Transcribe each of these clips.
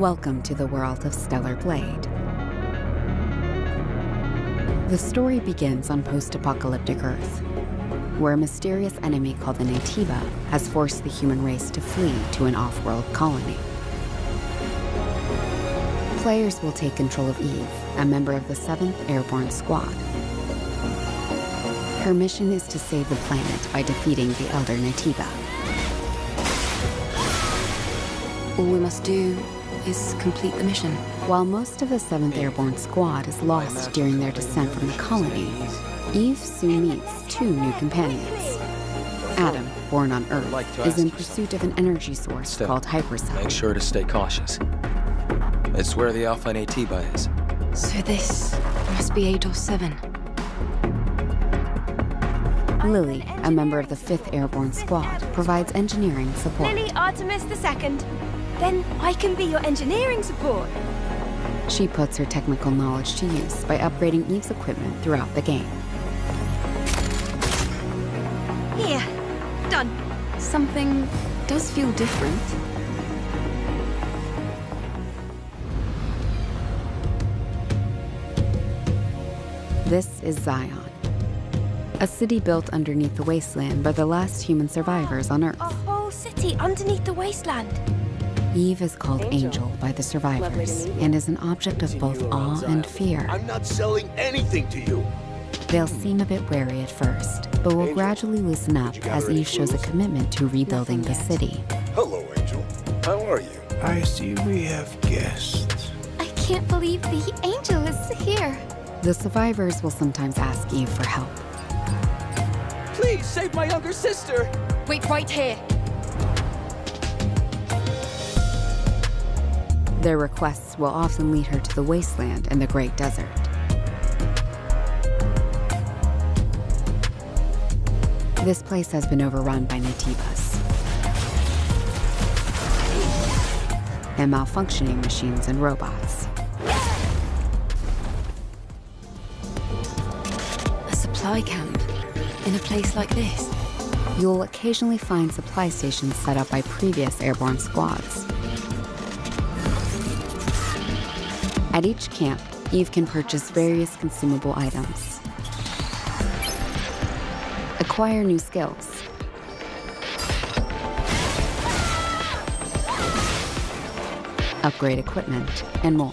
Welcome to the world of Stellar Blade. The story begins on post-apocalyptic Earth, where a mysterious enemy called the Naytiba has forced the human race to flee to an off-world colony. Players will take control of Eve, a member of the 7th Airborne Squad. Her mission is to save the planet by defeating the Elder Naytiba. All we must do is complete the mission. While most of the 7th Airborne Squad is lost during their descent from the colony, Eve soon meets two new companions. Adam, born on Earth, is in pursuit of an energy source called Hypercell. Make sure to stay cautious. It's where the Alpha Naytiba is. So this must be 8 or 7. Lily, a member of the 5th Airborne Squad, provides engineering support. Lily Artemis II. Then I can be your engineering support. She puts her technical knowledge to use by upgrading Eve's equipment throughout the game. Here. Done. Something does feel different. This is Zion, a city built underneath the wasteland by the last human survivors on Earth. A whole city underneath the wasteland. Eve is called Angel by the survivors and is an object of both awe and fear. I'm not selling anything to you. They'll seem a bit wary at first, but will gradually loosen up as Eve shows a commitment to rebuilding the city. Hello, Angel. How are you? I see we have guests. I can't believe the Angel is here. The survivors will sometimes ask Eve for help. Please save my younger sister. Wait right here. Their requests will often lead her to the wasteland and the Great Desert. This place has been overrun by Naytibas and malfunctioning machines and robots. A supply camp in a place like this? You'll occasionally find supply stations set up by previous airborne squads. At each camp, Eve can purchase various consumable items, acquire new skills, upgrade equipment, and more.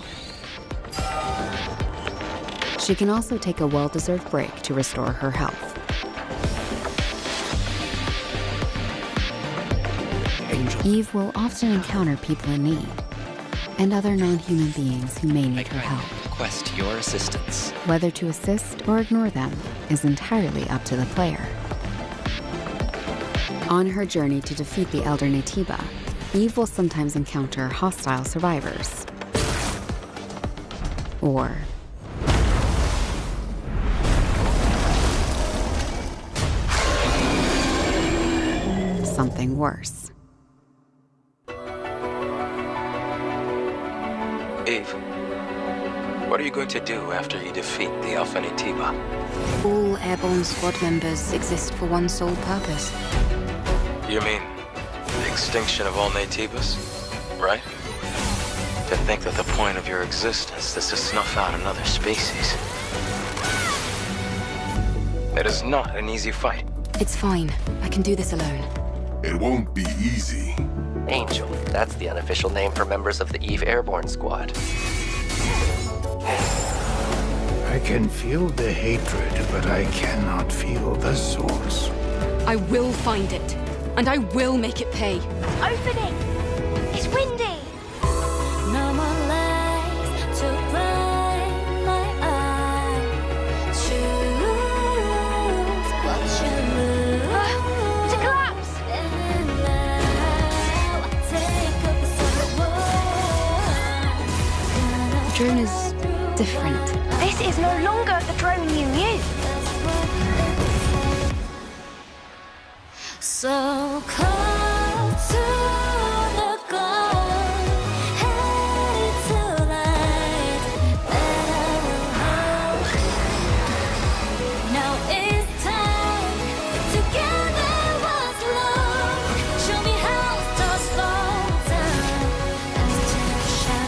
She can also take a well-deserved break to restore her health. Angel. Eve will often encounter people in need and other non-human beings who may need her help. Request your assistance. Whether to assist or ignore them is entirely up to the player. On her journey to defeat the Elder Naytiba, Eve will sometimes encounter hostile survivors or something worse. Eve, what are you going to do after you defeat the Alpha Naytiba? All Airborne Squad members exist for one sole purpose. You mean the extinction of all Naytibas, right? To think that the point of your existence is to snuff out another species. It is not an easy fight. It's fine. I can do this alone. It won't be easy. Angel, that's the unofficial name for members of the Eve Airborne Squad. I can feel the hatred, but I cannot feel the source. I will find it, and I will make it pay. Open it! It's windy! The drone is different. This is no longer the drone you knew. So close to the goal, headed to light. Now it's time. Together was long. Show me how to slow down and to shine.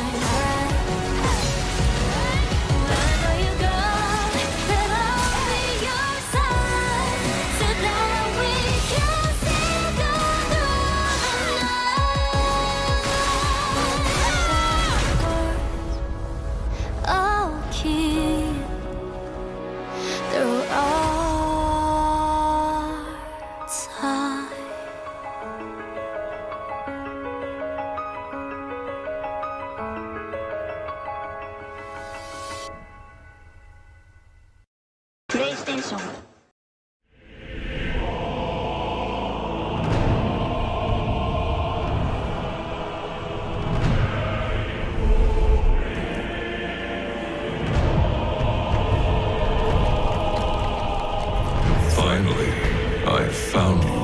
found you,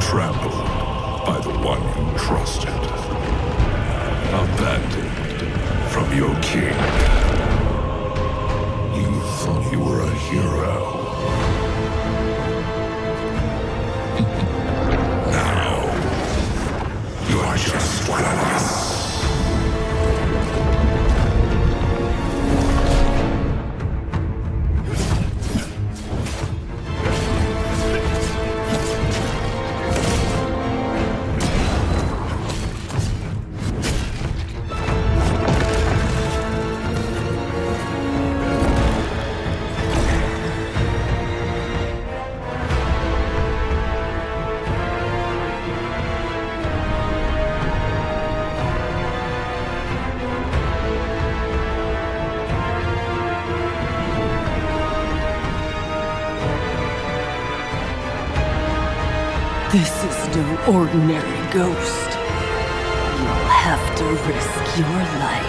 trampled by the one you trusted, abandoned from your king. You thought you were a hero. Now, you are just one of us. This is no ordinary ghost. You'll have to risk your life.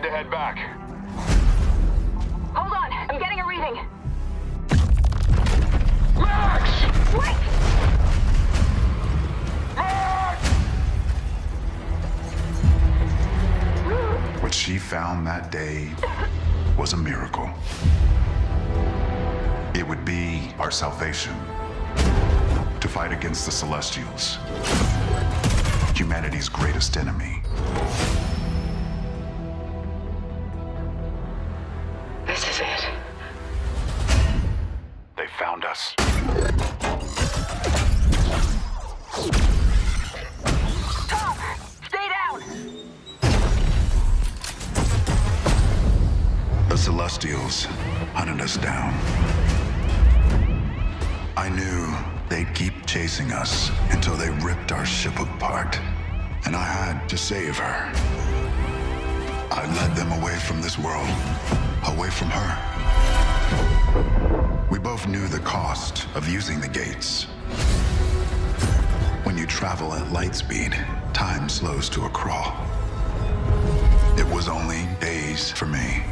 need to head back. Hold on, I'm getting a reading. Max! Wait! Max! What she found that day was a miracle. It would be our salvation to fight against the Celestials, humanity's greatest enemy. This is it. They found us. Tom, stay down! The Celestials hunted us down. I knew they'd keep chasing us until they ripped our ship apart. And I had to save her. I led them away from this world, away from her. We both knew the cost of using the gates. When you travel at light speed, time slows to a crawl. It was only days for me,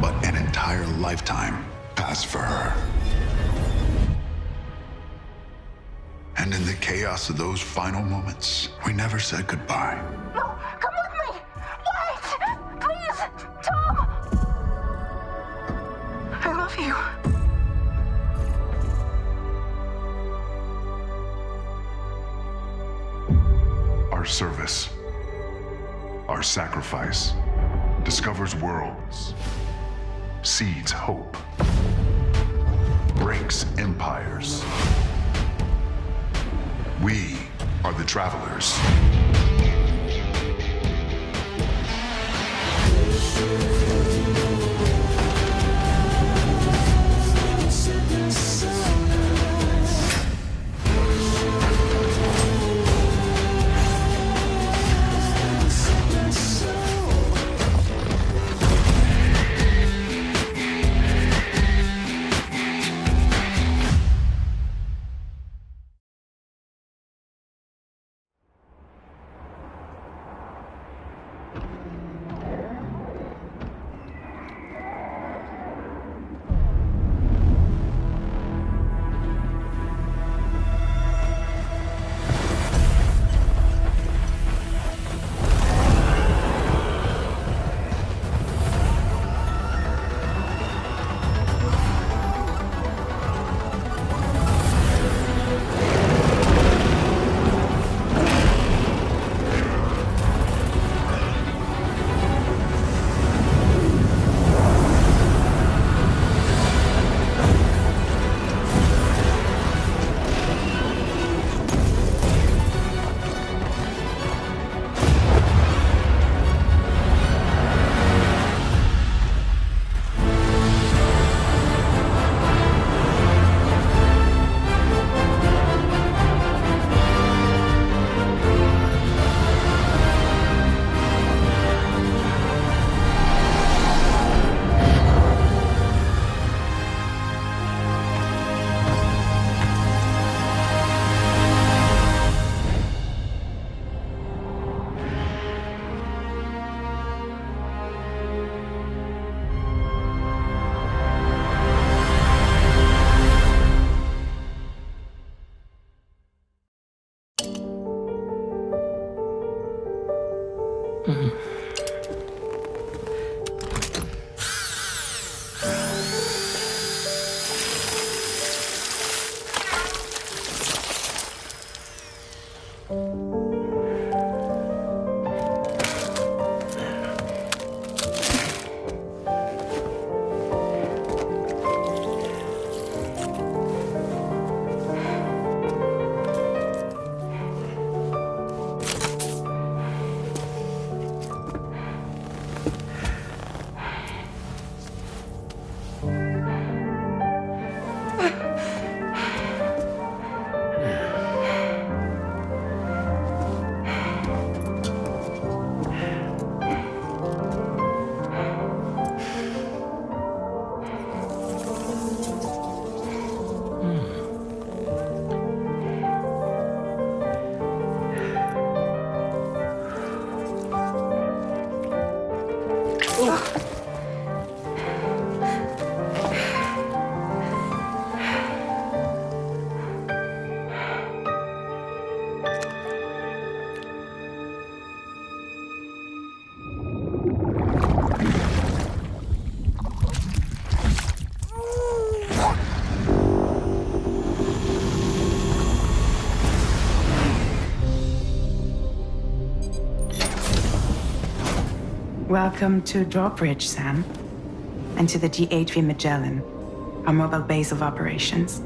but an entire lifetime passed for her. And in the chaos of those final moments, we never said goodbye. No, come with me! Wait! Please! Tom! I love you. Our service, our sacrifice, discovers worlds, seeds hope, breaks empires. We are the Travelers. Welcome to Drawbridge, Sam. And to the G8V Magellan, our mobile base of operations.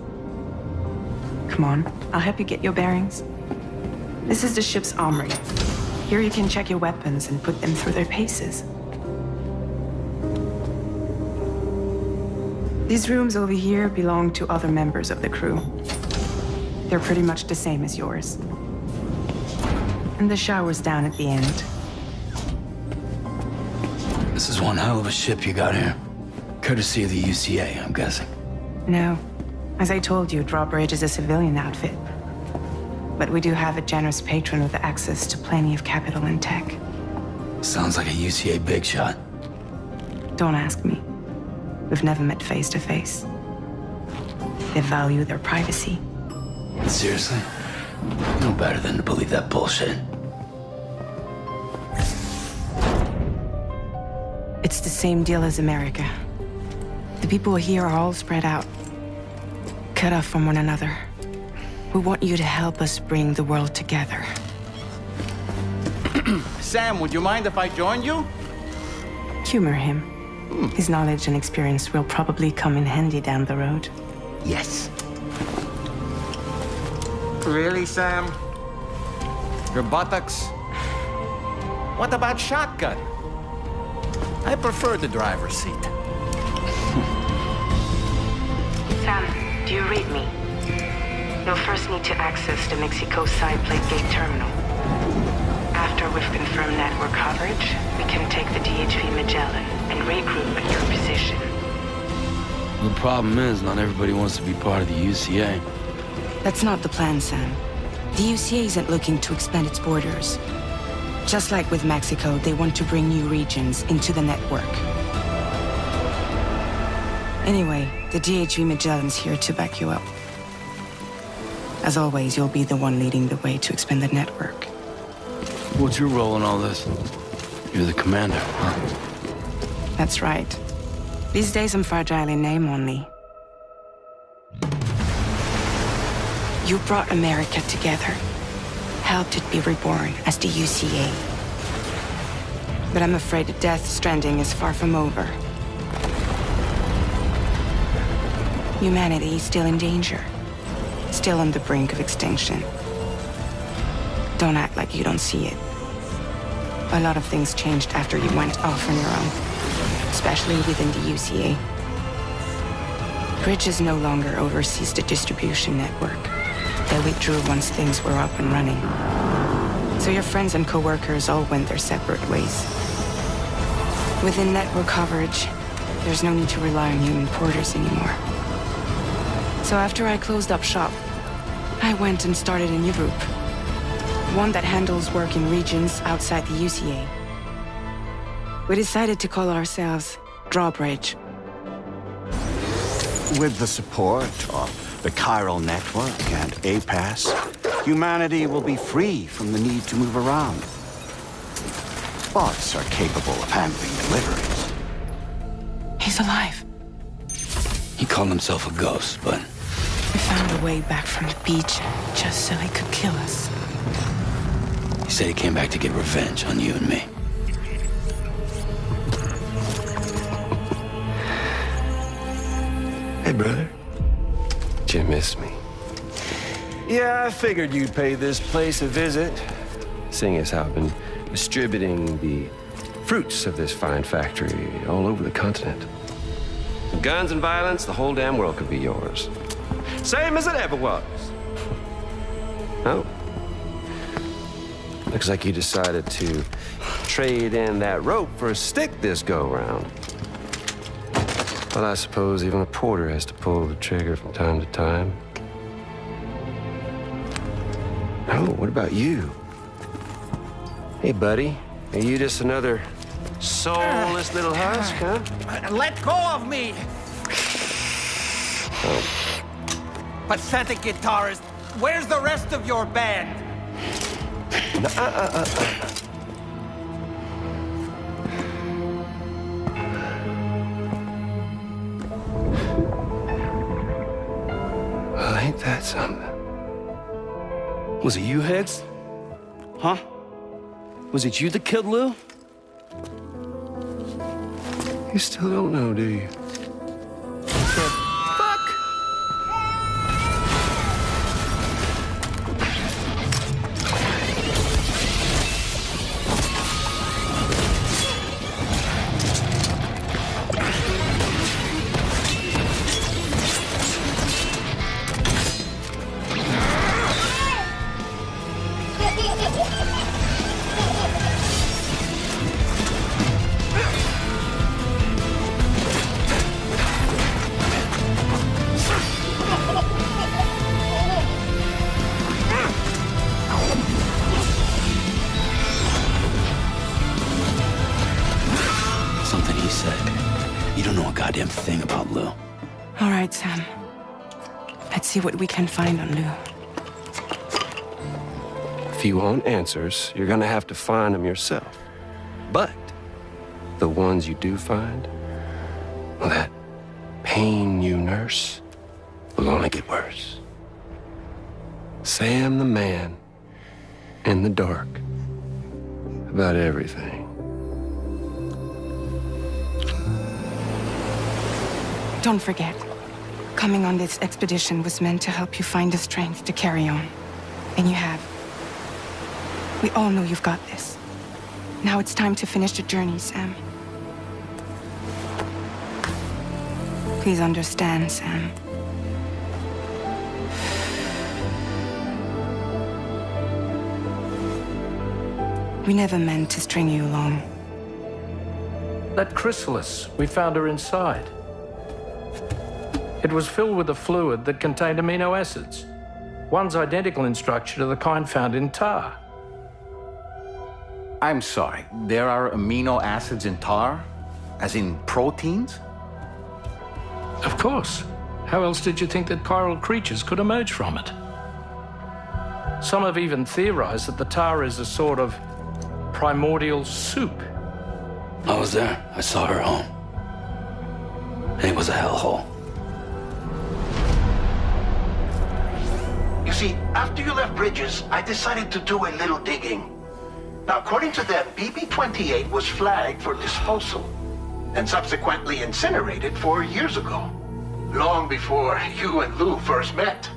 Come on, I'll help you get your bearings. This is the ship's armory. Here you can check your weapons and put them through their paces. These rooms over here belong to other members of the crew. They're pretty much the same as yours. And the shower's down at the end. This is one hell of a ship you got here. Courtesy of the UCA, I'm guessing. No. As I told you, Drawbridge is a civilian outfit. But we do have a generous patron with access to plenty of capital and tech. Sounds like a UCA big shot. Don't ask me. We've never met face to face. They value their privacy. Seriously? No better than to believe that bullshit. It's the same deal as America. The people here are all spread out, cut off from one another. We want you to help us bring the world together. Sam, would you mind if I join you? Humor him. His knowledge and experience will probably come in handy down the road. Yes. Really, Sam? Your buttocks? What about shotgun? I prefer the driver's seat. Sam, do you read me? You'll first need to access the Mexico side plate gate terminal. After we've confirmed network coverage, we can take the DHV Magellan and regroup at your position. The problem is, not everybody wants to be part of the UCA. That's not the plan, Sam. The UCA isn't looking to expand its borders. Just like with Mexico, they want to bring new regions into the network. Anyway, the DHV Magellan's here to back you up. As always, you'll be the one leading the way to expand the network. What's your role in all this? You're the commander, huh? That's right. These days I'm fragile in name only. You brought America together. Helped it be reborn as the UCA. But I'm afraid that Death Stranding is far from over. Humanity is still in danger. Still on the brink of extinction. Don't act like you don't see it. A lot of things changed after you went off on your own, especially within the UCA. Bridges no longer oversees the distribution network. They withdrew once things were up and running. So your friends and co-workers all went their separate ways. Within network coverage, there's no need to rely on human porters anymore. So after I closed up shop, I went and started a new group. One that handles work in regions outside the UCA. We decided to call ourselves Drawbridge. With the support of the chiral network and APAS, humanity will be free from the need to move around. Bots are capable of handling deliveries. He's alive. He called himself a ghost, but... We found a way back from the beach just so he could kill us. He said he came back to get revenge on you and me. Hey, brother. Did you miss me? Yeah, I figured you'd pay this place a visit. Seeing as how I've been distributing the fruits of this fine factory all over the continent. Guns and violence, the whole damn world could be yours. Same as it ever was. Oh. Looks like you decided to trade in that rope for a stick this go-round. Well, I suppose even a porter has to pull the trigger from time to time. Oh, what about you? Hey, buddy, are you just another soulless little husk, huh? Let go of me! Oh. Pathetic guitarist, where's the rest of your band? Well, ain't that something? Was it you, Higgs? Huh? Was it you that killed Lou? You still don't know, do you? See what we can find on Lou. If you want answers, you're gonna have to find them yourself. But the ones you do find, well, that pain you nurse will only get worse. Sam the man in the dark about everything. Don't forget. Coming on this expedition was meant to help you find the strength to carry on. And you have. We all know you've got this. Now it's time to finish the journey, Sam. Please understand, Sam. We never meant to string you along. That chrysalis, we found her inside. It was filled with a fluid that contained amino acids, one's identical in structure to the kind found in tar. I'm sorry, there are amino acids in tar? As in proteins? Of course. How else did you think that chiral creatures could emerge from it? Some have even theorized that the tar is a sort of primordial soup. I was there. I saw her home. It was a hellhole. You see, after you left Bridges, I decided to do a little digging. Now, according to them, BB-28 was flagged for disposal and subsequently incinerated 4 years ago, long before you and Lou first met.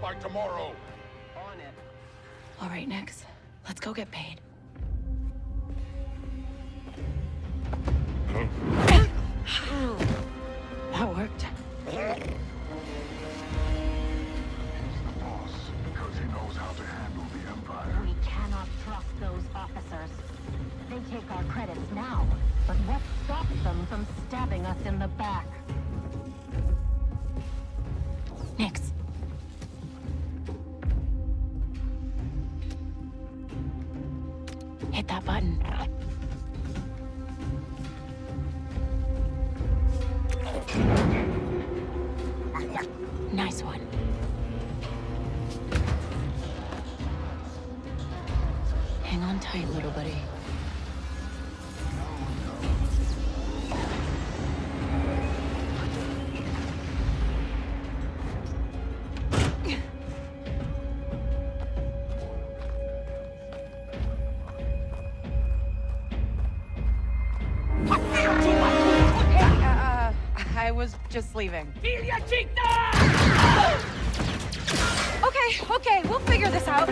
By tomorrow. On it. All right, Nix. Let's go get paid. That worked. The boss, because he knows how to handle the Empire. We cannot trust those officers. They take our credits now, but what stops them from stabbing us in the back? Nix. Hit that button. Nice one. Hang on tight, little buddy. Just leaving. Okay, we'll figure this out.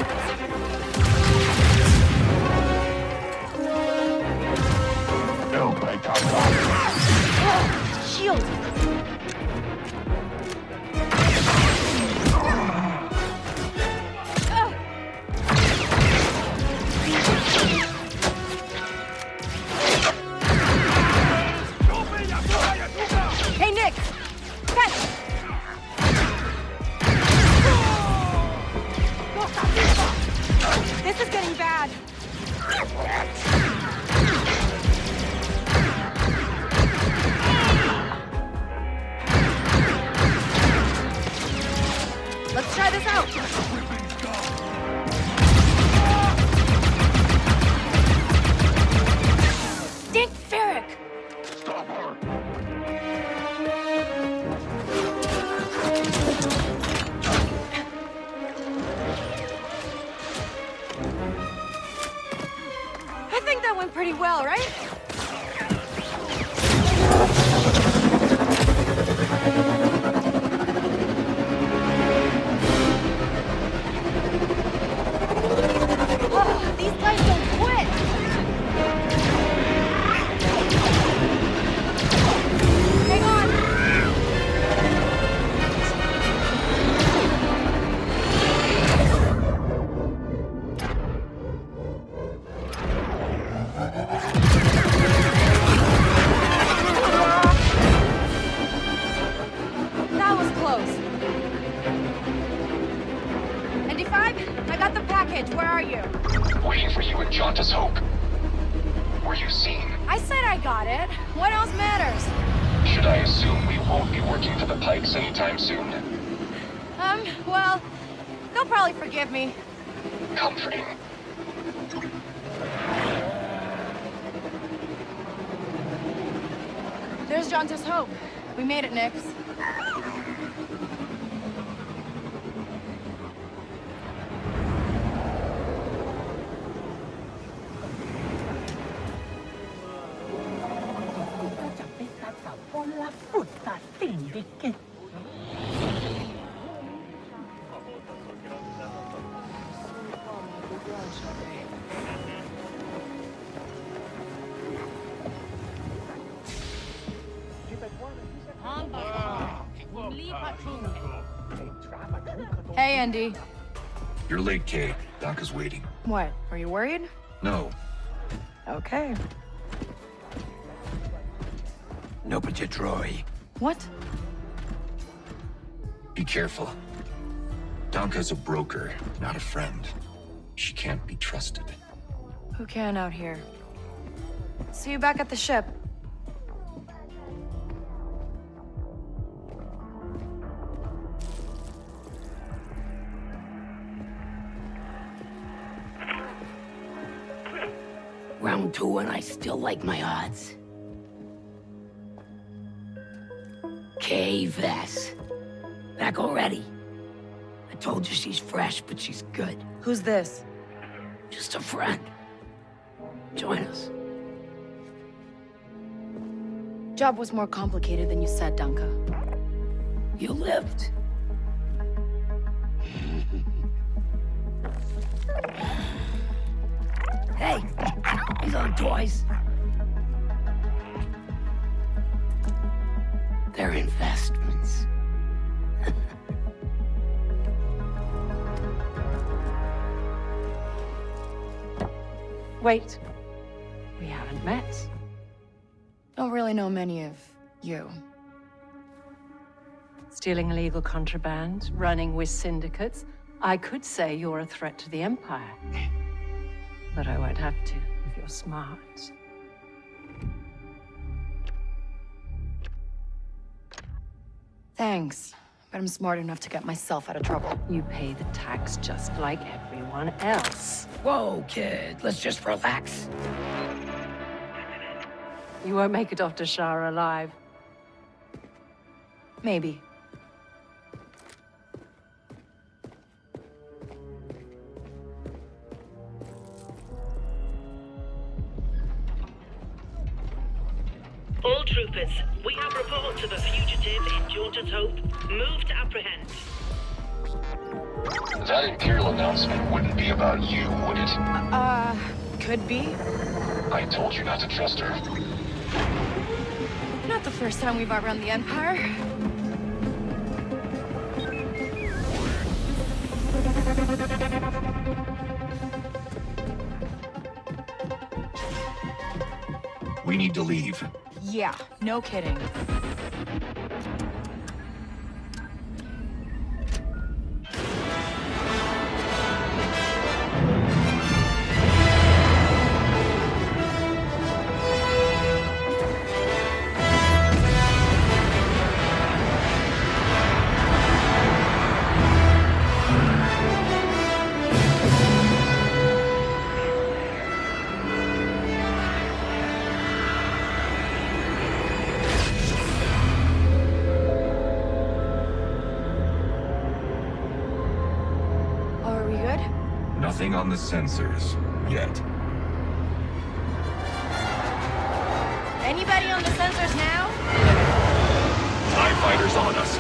Shield! Let's try this out. Pretty well, right? Hey, Andy. You're late, Kay. Doc is waiting. What? Are you worried? No. Okay. No, but you're Troy. What? Be careful. Donka's a broker, not a friend. She can't be trusted. Who can out here? See you back at the ship. Round two, and I still like my odds. K. Vess. Back already. I told you she's fresh, but she's good. Who's this? Just a friend. Join us. Job was more complicated than you said, Danka. You lived. Hey, he's on toys. They're investments. Wait. We haven't met. Don't really know many of you. Stealing illegal contraband, running with syndicates. I could say you're a threat to the Empire. But I won't have to, if you're smart. Thanks, but I'm smart enough to get myself out of trouble. You pay the tax just like everyone else. Whoa, kid, let's just relax. You won't make it off to Shara alive. Maybe. All troopers, we have reports of a fugitive in Georgia's Hope. Move to apprehend. That Imperial announcement wouldn't be about you, would it? Could be. I told you not to trust her. Not the first time we've outrun the Empire. We need to leave. Yeah, no kidding. anything on the sensors yet. Anybody on the sensors now? TIE fighters on us.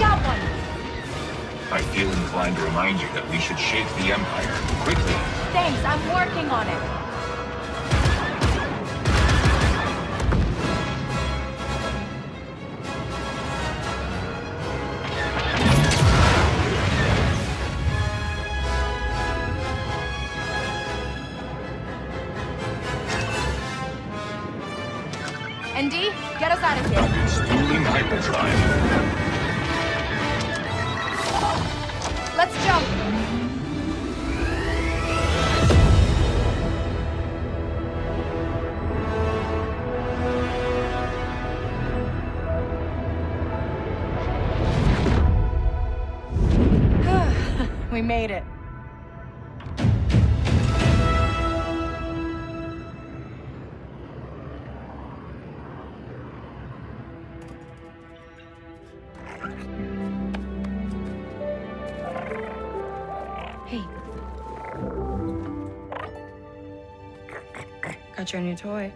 Got one. I feel inclined to remind you that we should shake the Empire quickly. Thanks, I'm working on it. We made it. Hey. Got your new toy.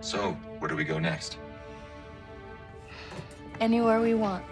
So, where do we go next? Anywhere we want.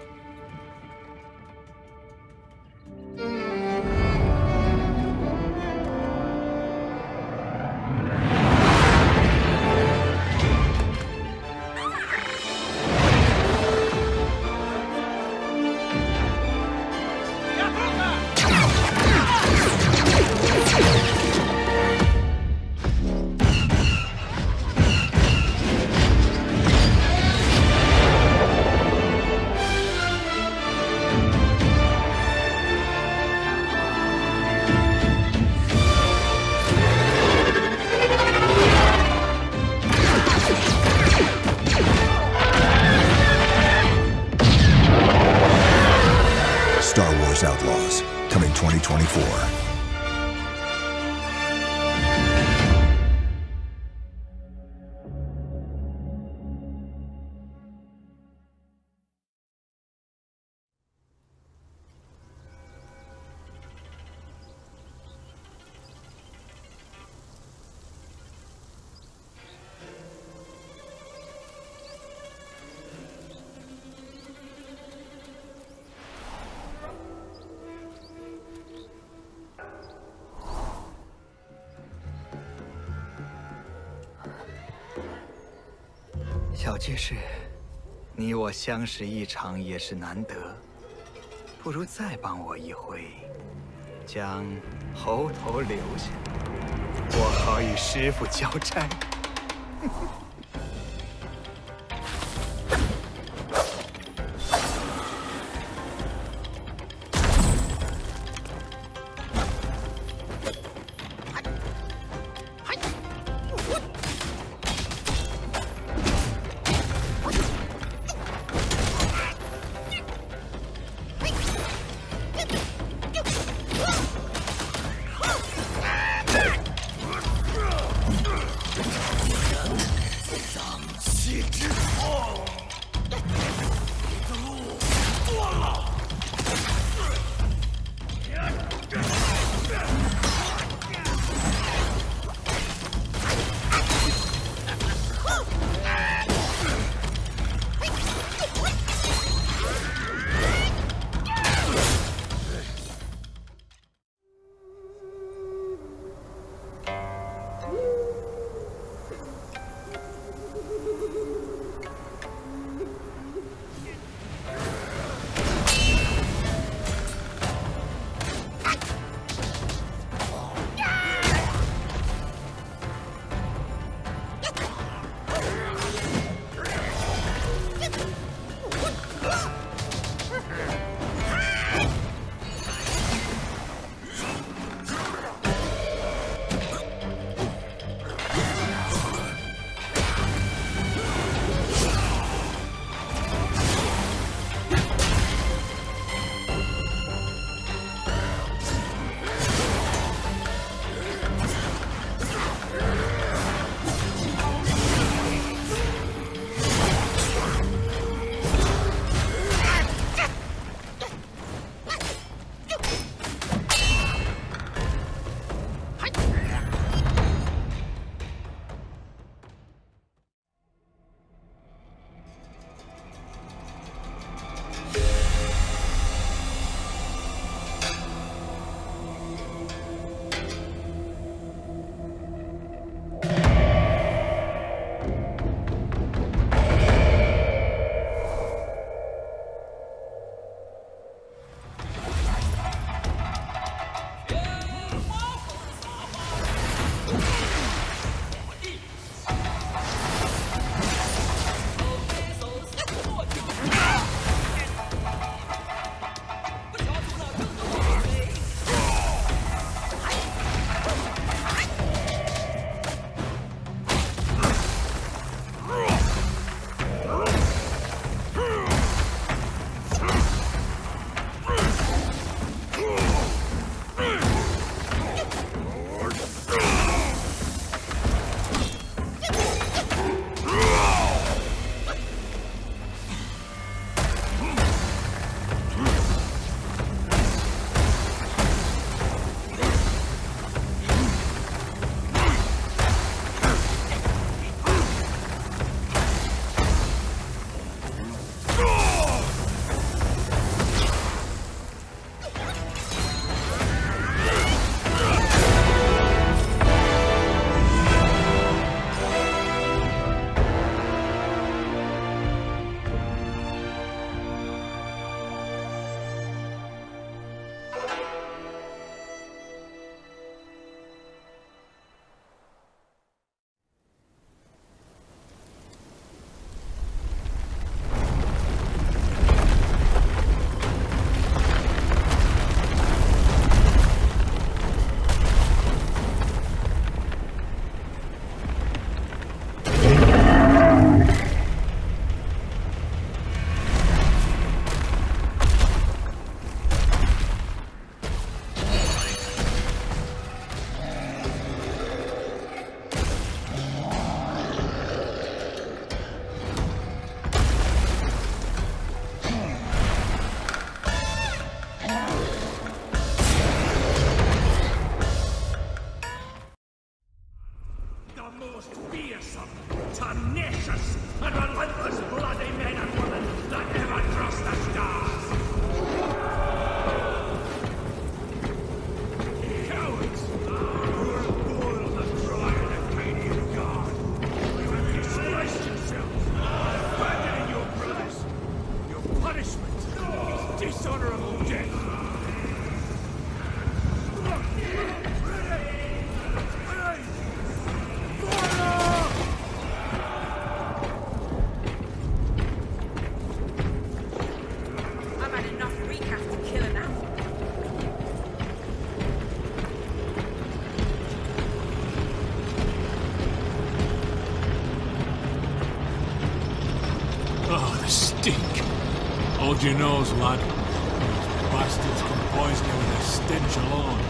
Hold your nose, lad. Those bastards can poison you with their stench alone.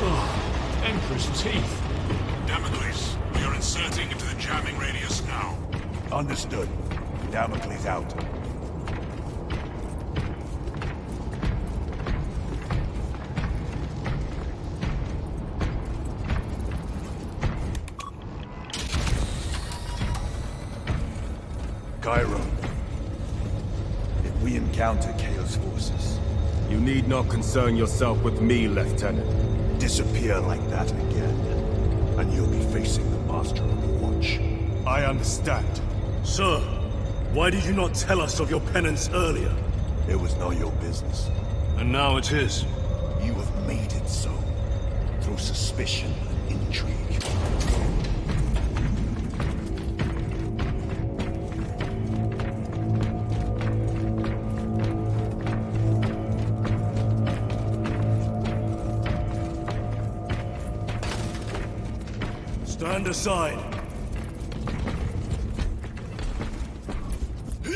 Ugh, Empress teeth. Damocles, we are inserting into the jamming radius now. Understood. Damocles out. Counter Chaos forces. You need not concern yourself with me, Lieutenant. Disappear like that again, and you'll be facing the Master of the Watch. I understand. Sir, why did you not tell us of your penance earlier? It was not your business. And now it is. You have made it so, through suspicion and intrigue. Stand aside. The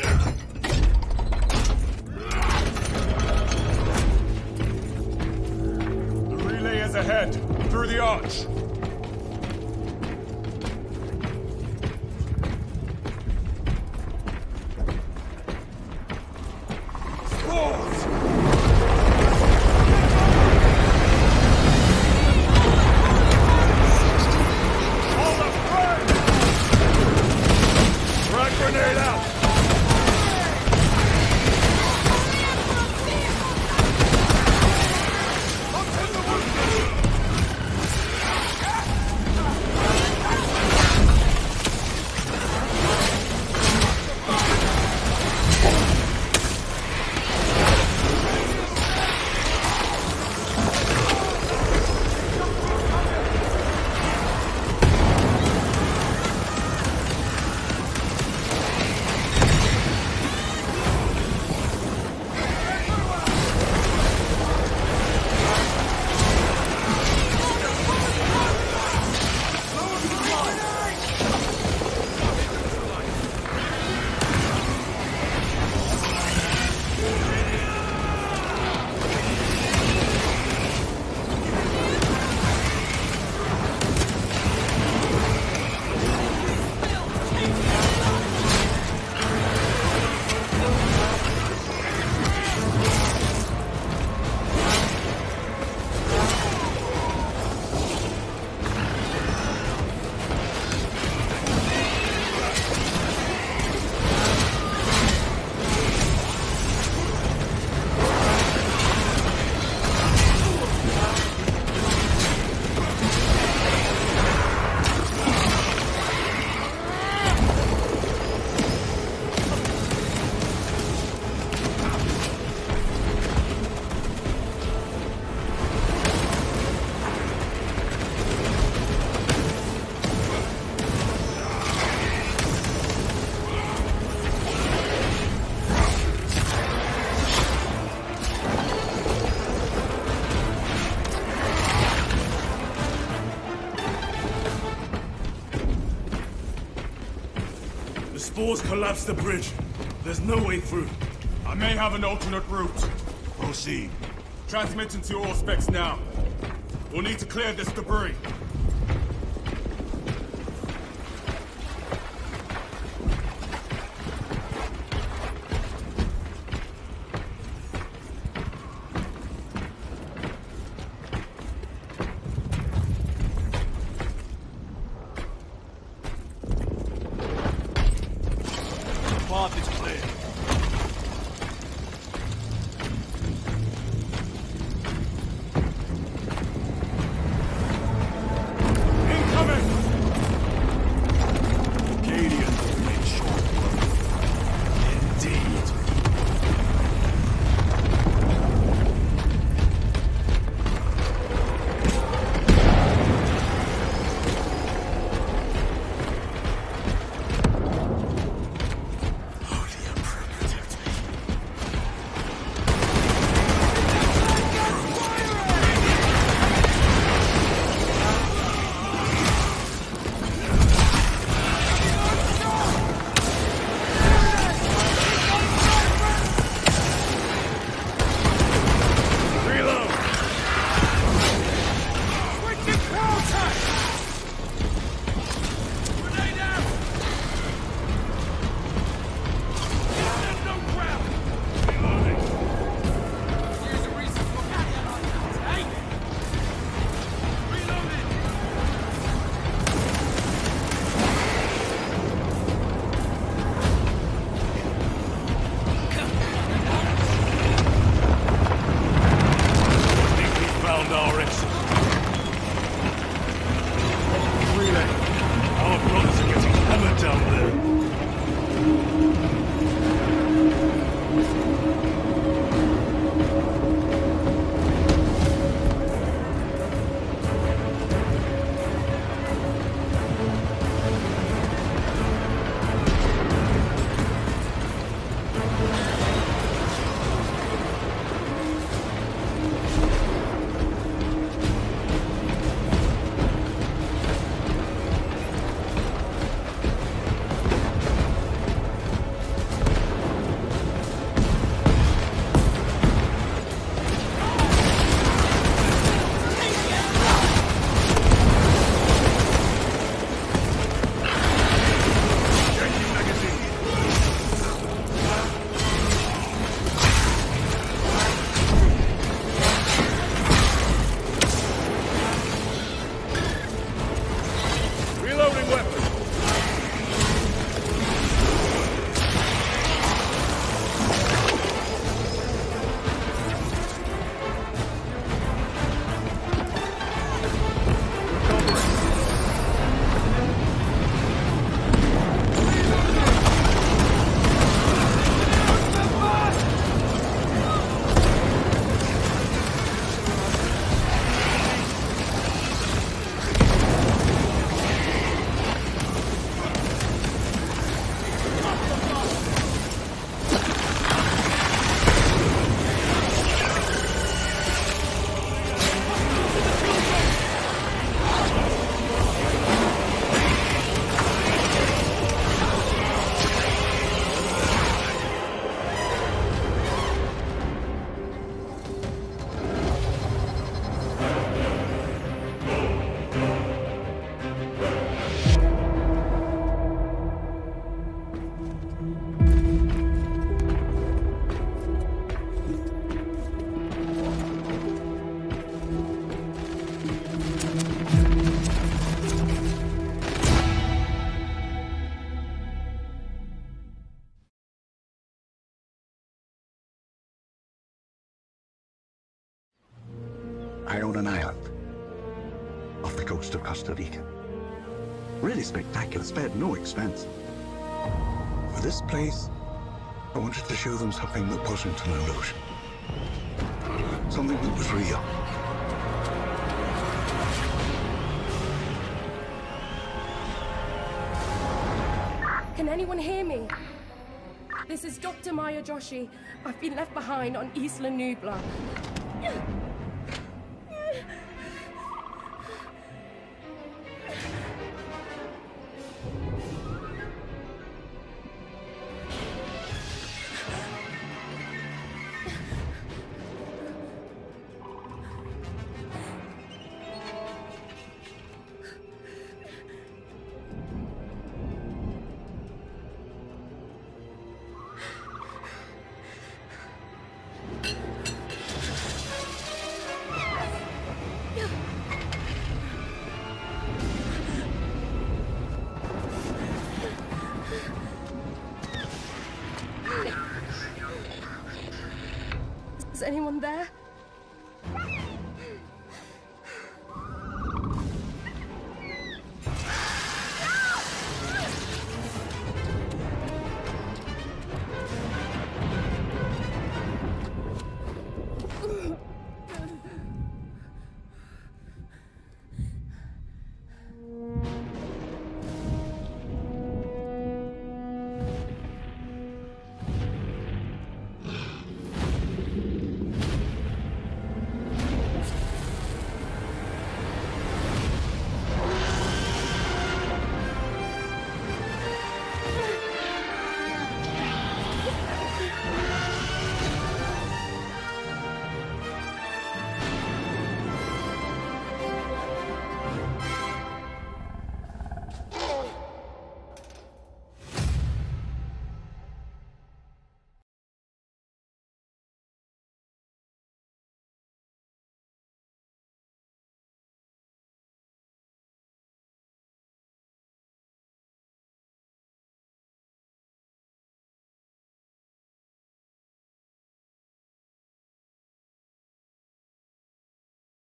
relay is ahead, through the arch. Spores collapse the bridge. There's no way through. I may have an alternate route. Proceed. Transmitting to your Auspex now. We'll need to clear this debris. out an island off the coast of Costa Rica. Really spectacular, spared no expense. For this place, I wanted to show them something that wasn't an illusion. Something that was real. Can anyone hear me? This is Dr. Maya Joshi. I've been left behind on Isla Nublar. Anyone there?